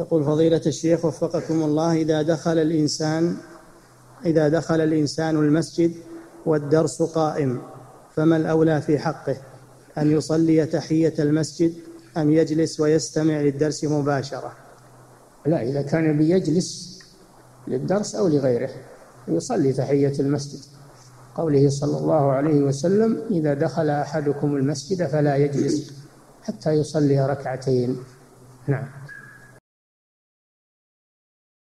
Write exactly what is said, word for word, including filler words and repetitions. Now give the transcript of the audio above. يقول فضيلة الشيخ وفقكم الله، إذا دخل الإنسان إذا دخل الإنسان المسجد والدرس قائم فما الأولى في حقه، أن يصلي تحية المسجد أم يجلس ويستمع للدرس مباشرة؟ لا، إذا كان بيجلس للدرس أو لغيره يصلي تحية المسجد، قوله صلى الله عليه وسلم: إذا دخل أحدكم المسجد فلا يجلس حتى يصلي ركعتين. نعم.